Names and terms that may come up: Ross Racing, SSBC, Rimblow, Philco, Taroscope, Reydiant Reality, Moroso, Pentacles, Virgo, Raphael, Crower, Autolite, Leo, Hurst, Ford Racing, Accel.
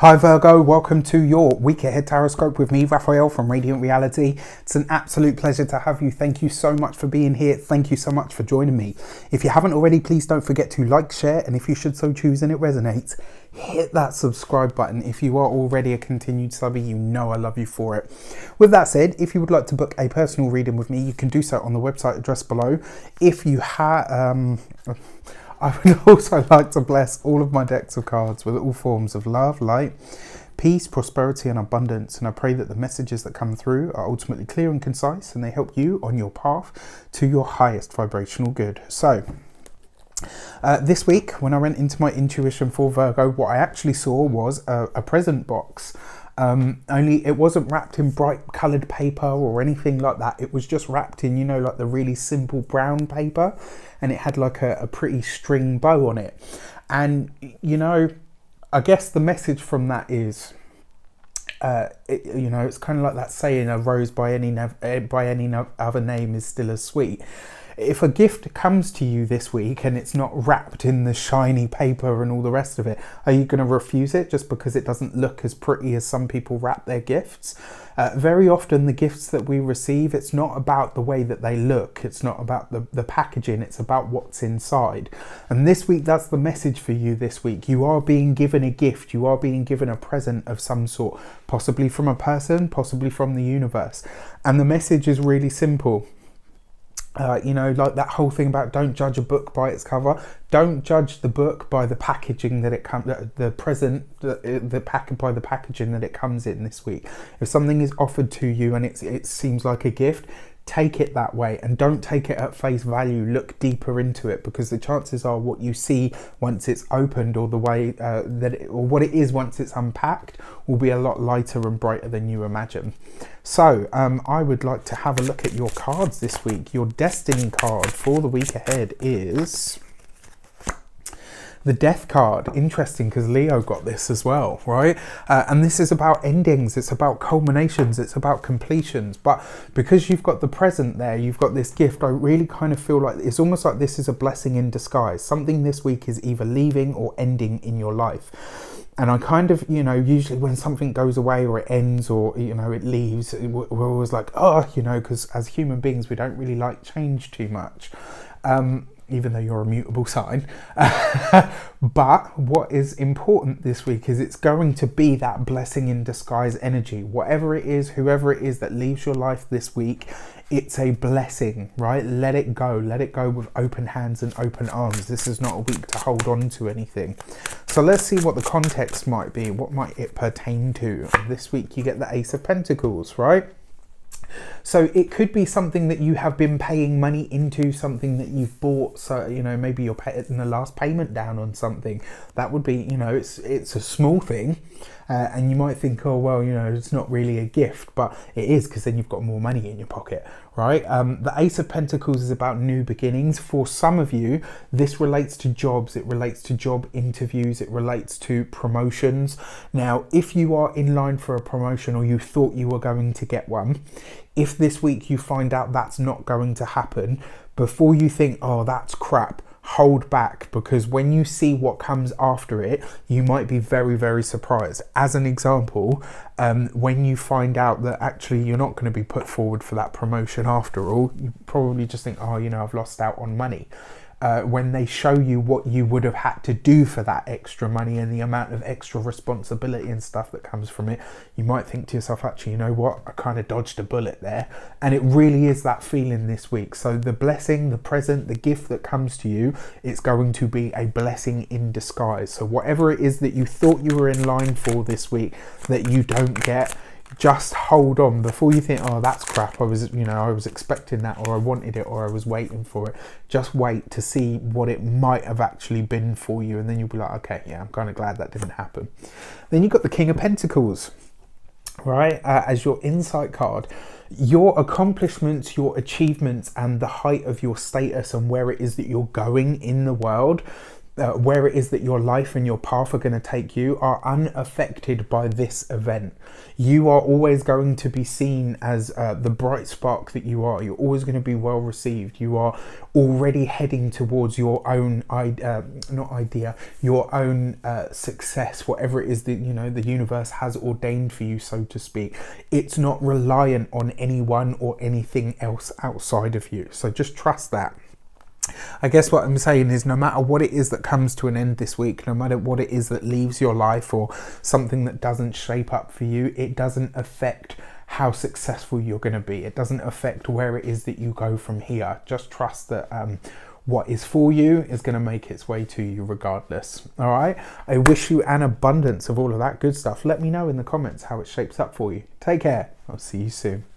Hi Virgo, welcome to your week ahead Taroscope with me, Raphael from Reydiant Reality. It's an absolute pleasure to have you. Thank you so much for being here. Thank you so much for joining me. If you haven't already, please don't forget to like, share, and if you should so choose and it resonates, hit that subscribe button. If you are already a continued subby, you know I love you for it. With that said, if you would like to book a personal reading with me, you can do so on the website address below. If you have... I would also like to bless all of my decks of cards with all forms of love, light, peace, prosperity and abundance, and I pray that the messages that come through are ultimately clear and concise and they help you on your path to your highest vibrational good. So this week when I went into my intuition for Virgo, what I actually saw was a present box. Only it wasn't wrapped in bright coloured paper or anything like that. It was just wrapped in, you know, like the really simple brown paper, and it had like a pretty string bow on it. And, you know, I guess the message from that is, you know, it's kind of like that saying, a rose by any other name is still as sweet. If a gift comes to you this week and it's not wrapped in the shiny paper and all the rest of it, are you going to refuse it just because it doesn't look as pretty as some people wrap their gifts? Very often the gifts that we receive, it's not about the way that they look. It's not about the packaging. It's about what's inside. And this week, that's the message for you this week. You are being given a gift. You are being given a present of some sort, possibly from a person, possibly from the universe. And the message is really simple. You know, like that whole thing about don't judge a book by its cover. Don't judge the book by the packaging that it comes, by the packaging that it comes in this week. If something is offered to you and it seems like a gift, take it that way and don't take it at face value. Look deeper into it, because the chances are what you see once it's opened or the way or what it is once it's unpacked will be a lot lighter and brighter than you imagine. So I would like to have a look at your cards this week. Your destiny card for the week ahead is the Death card. Interesting, because Leo got this as well, right? And this is about endings, it's about culminations, it's about completions. But because you've got the present there, you've got this gift, I really kind of feel like it's almost like this is a blessing in disguise. Something this week is either leaving or ending in your life. And I kind of, you know, usually when something goes away or it ends or, you know, it leaves, we're always like, oh, you know, because as human beings, we don't really like change too much. Even though you're a mutable sign. But what is important this week is it's going to be that blessing in disguise energy. Whatever it is, whoever it is that leaves your life this week, it's a blessing, right? Let it go. Let it go with open hands and open arms. This is not a week to hold on to anything. So let's see what the context might be. What might it pertain to? This week you get the Ace of Pentacles, right? So it could be something that you have been paying money into, something that you've bought. So, you know, maybe you're paying the last payment down on something. That would be, you know, it's a small thing. And you might think, oh, well, you know, it's not really a gift, but it is, because then you've got more money in your pocket, right? The Ace of Pentacles is about new beginnings. For some of you, this relates to jobs. It relates to job interviews. It relates to promotions. Now, if you are in line for a promotion or you thought you were going to get one, if this week you find out that's not going to happen, before you think, oh, that's crap, hold back, because when you see what comes after it, you might be very, very surprised. As an example, when you find out that actually you're not going to be put forward for that promotion after all, you probably just think, oh, you know, I've lost out on money. When they show you what you would have had to do for that extra money and the amount of extra responsibility and stuff that comes from it, you might think to yourself, actually, you know what, I kind of dodged a bullet there. And it really is that feeling this week. So the blessing, the present, the gift that comes to you, it's going to be a blessing in disguise. So whatever it is that you thought you were in line for this week that you don't get, just hold on. Before you think, oh, that's crap, I was, you know, I was expecting that, or I wanted it, or I was waiting for it, just wait to see what it might have actually been for you, and then you'll be like, okay, yeah, I'm kind of glad that didn't happen. Then you've got the King of Pentacles, right, as your insight card. Your accomplishments, your achievements, and the height of your status and where it is that you're going in the world, where it is that your life and your path are going to take you are unaffected by this event. You are always going to be seen as the bright spark that you are. You're always going to be well received. You are already heading towards your own, your own success, whatever it is that, you know, the universe has ordained for you, so to speak. It's not reliant on anyone or anything else outside of you. So just trust that. I guess what I'm saying is, no matter what it is that comes to an end this week, no matter what it is that leaves your life or something that doesn't shape up for you, it doesn't affect how successful you're going to be. It doesn't affect where it is that you go from here. Just trust that what is for you is going to make its way to you regardless. All right. I wish you an abundance of all of that good stuff. Let me know in the comments how it shapes up for you. Take care. I'll see you soon.